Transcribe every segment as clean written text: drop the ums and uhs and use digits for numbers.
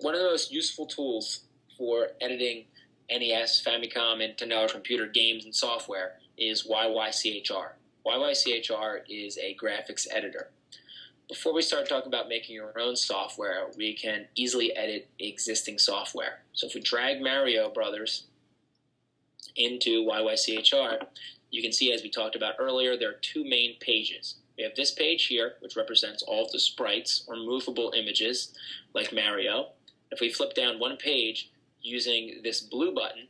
one of the most useful tools for editing NES, Famicom, and $10 computer games and software is YYCHR. YYCHR is a graphics editor. Before we start talking about making your own software, we can easily edit existing software. So if we drag Mario Brothers into YYCHR, you can see, as we talked about earlier, there are two main pages. We have this page here, which represents all of the sprites or movable images like Mario. If we flip down one page using this blue button,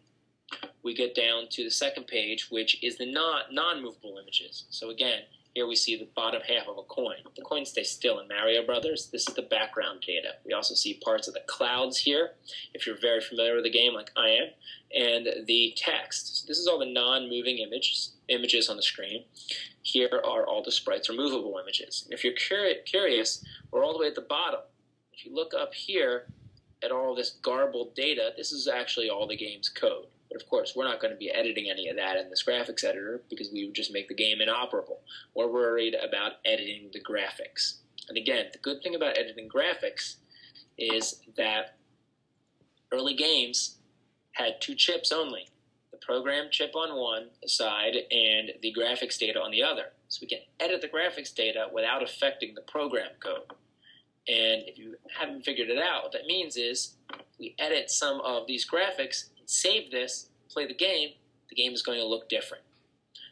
we get down to the second page, which is the non-movable images. So again, here we see the bottom half of a coin. The coin stays still in Mario Brothers. This is the background data. We also see parts of the clouds here, if you're very familiar with the game like I am, and the text. So this is all the non-moving images on the screen. Here are all the sprites or movable images. And if you're curious, we're all the way at the bottom. If you look up here at all this garbled data, this is actually all the game's code. But of course, we're not going to be editing any of that in this graphics editor because we would just make the game inoperable. We're worried about editing the graphics. And again, the good thing about editing graphics is that early games had two chips only. The program chip on one side and the graphics data on the other. So we can edit the graphics data without affecting the program code. And if you haven't figured it out, what that means is we edit some of these graphics, save this, play the game is going to look different.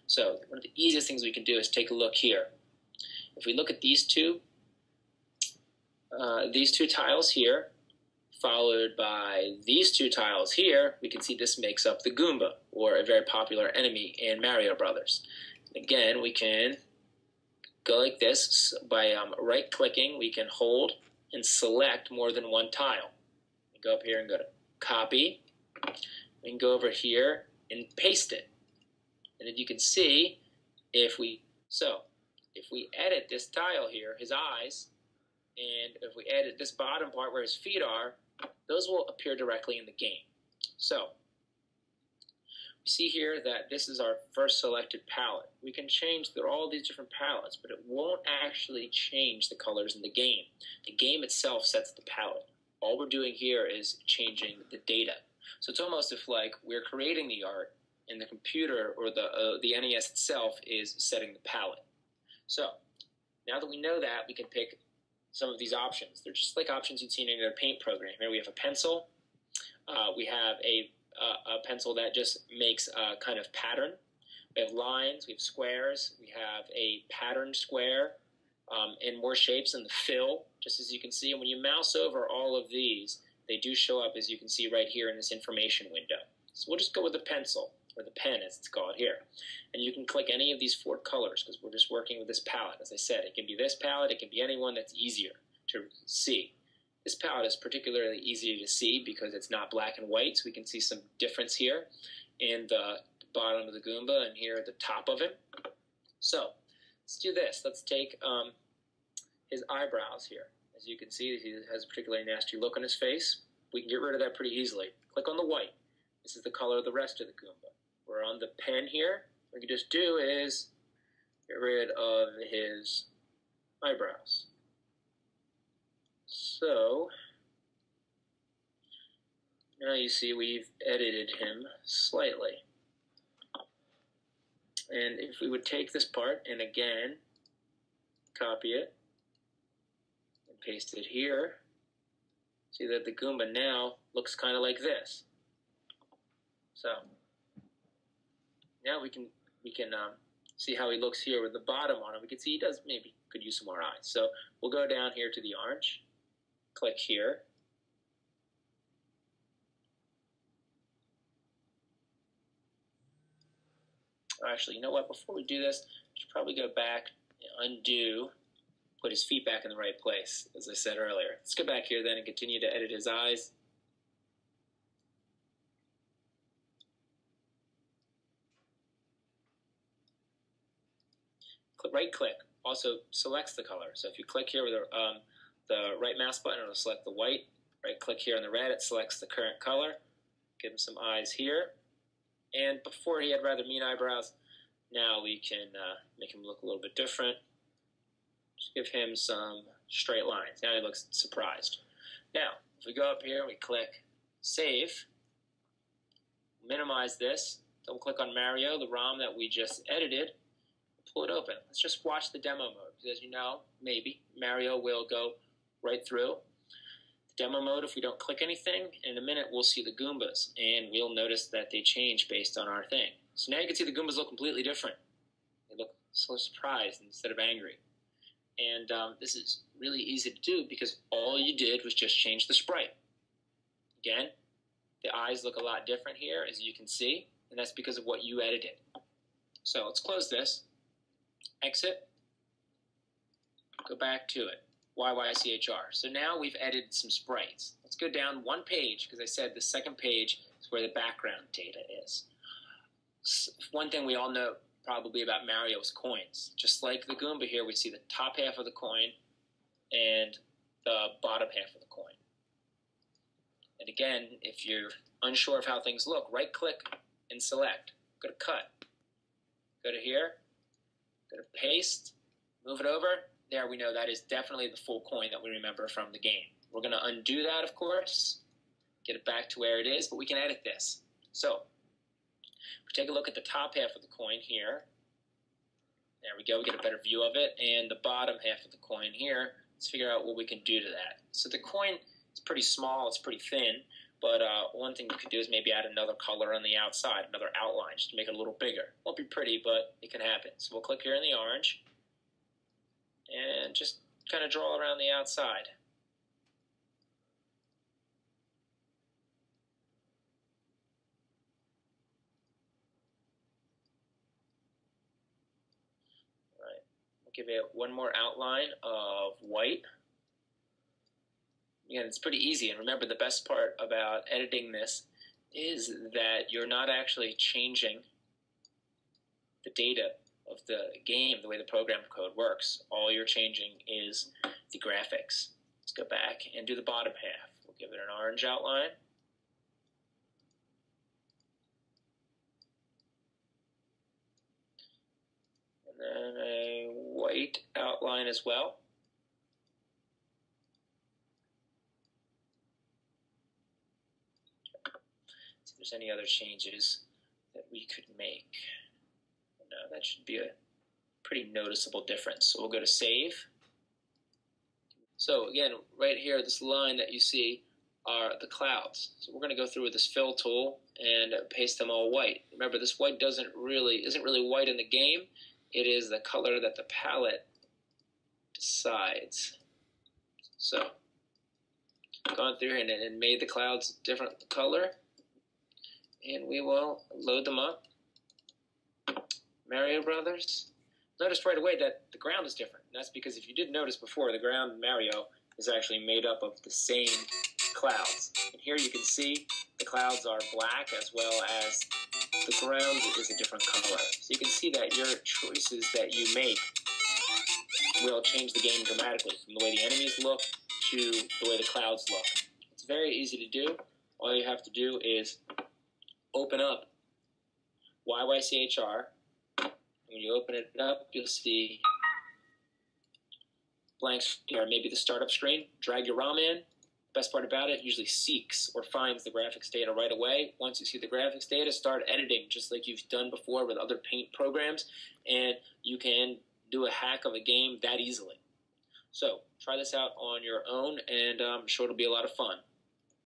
So one of the easiest things we can do is take a look here. If we look at these two tiles here, followed by these two tiles here, we can see this makes up the Goomba, or a very popular enemy in Mario Brothers. Again, we can go like this. By right-clicking, we can hold and select more than one tile. We go up here and go to Copy. We can go over here and paste it. And as you can see, if we edit this tile here, his eyes, and if we edit this bottom part where his feet are, those will appear directly in the game. So we see here that this is our first selected palette. We can change through all these different palettes, but it won't actually change the colors in the game. The game itself sets the palette. All we're doing here is changing the data. So it's almost if like we're creating the art and the computer or the NES itself is setting the palette. So now that we know that, we can pick some of these options. They're just like options you'd seen in your paint program. Here we have a pencil. We have a pencil that just makes a kind of pattern. We have lines. We have squares. We have a patterned square and more shapes in the fill, just as you can see. And when you mouse over all of these, they do show up, as you can see right here in this information window. So we'll just go with the pencil, or the pen as it's called here. And you can click any of these four colors because we're just working with this palette. As I said, it can be this palette, it can be any one that's easier to see. This palette is particularly easy to see because it's not black and white, so we can see some difference here in the bottom of the Goomba and here at the top of him. So let's do this. Let's take his eyebrows here. As you can see, he has a particularly nasty look on his face. We can get rid of that pretty easily. Click on the white. This is the color of the rest of the Goomba. We're on the pen here. What we can just do is get rid of his eyebrows. So now you see we've edited him slightly. And if we would take this part and again copy it, paste it here, see that the Goomba now looks kind of like this. So now we can see how he looks here with the bottom on him. We can see he does maybe could use some more eyes. So we'll go down here to the orange, click here. Actually, you know what? Before we do this, we should probably go back and undo. Put his feet back in the right place, as I said earlier. Let's go back here then and continue to edit his eyes. Right-click also selects the color. So if you click here with the right mouse button, it'll select the white. Right-click here on the red, it selects the current color. Give him some eyes here. And before he had rather mean eyebrows, now we can make him look a little bit different. Give him some straight lines. Now he looks surprised. Now, If we go up here, we click save, minimize this, double click on Mario, the ROM that we just edited, pull it open. Let's just watch the demo mode, because as you know, maybe, Mario will go right through. The demo mode, if we don't click anything, in a minute we'll see the Goombas, and we'll notice that they change based on our thing. So now you can see the Goombas look completely different. They look so surprised instead of angry. And this is really easy to do because all you did was just change the sprite. Again, the eyes look a lot different here, as you can see, and that's because of what you edited. So let's close this, exit, go back to it, YYCHR. So now we've edited some sprites. Let's go down one page, because I said the second page is where the background data is. One thing we all know probably about Mario is coins. Just like the Goomba here, we see the top half of the coin and the bottom half of the coin. And again, if you're unsure of how things look, right-click and select. Go to Cut. Go to here. Go to Paste. Move it over. There we know that is definitely the full coin that we remember from the game. We're going to undo that, of course, get it back to where it is, but we can edit this. So take a look at the top half of the coin here. There we go. We get a better view of it. And the bottom half of the coin here. Let's figure out what we can do to that. So the coin is pretty small. It's pretty thin. But one thing you could do is maybe add another color on the outside, another outline, just to make it a little bigger. Won't be pretty, but it can happen. So we'll click here in the orange and just kind of draw around the outside. Give it one more outline of white. Again, it's pretty easy. And remember, the best part about editing this is that you're not actually changing the data of the game, the way the program code works. All you're changing is the graphics. Let's go back and do the bottom half. We'll give it an orange outline. And a white outline as well. See if there's any other changes that we could make. No, that should be a pretty noticeable difference. So we'll go to save. So again, right here, this line that you see are the clouds. So we're going to go through with this fill tool and paste them all white. Remember, this white isn't really white in the game. It is the color that the palette decides. So, gone through and it made the clouds different color. And we will load them up. Mario Brothers. Notice right away that the ground is different. And that's because if you did notice before, the ground in Mario is actually made up of the same clouds. And here you can see the clouds are black as well as the ground is a different color. So you can see that your choices that you make will change the game dramatically from the way the enemies look to the way the clouds look. It's very easy to do. All you have to do is open up YYCHR. When you open it up, you'll see blank screen or maybe the startup screen. Drag your ROM in. Best part about it usually seeks or finds the graphics data right away. Once you see the graphics data, start editing just like you've done before with other paint programs, and you can do a hack of a game that easily. So try this out on your own, and I'm sure it'll be a lot of fun.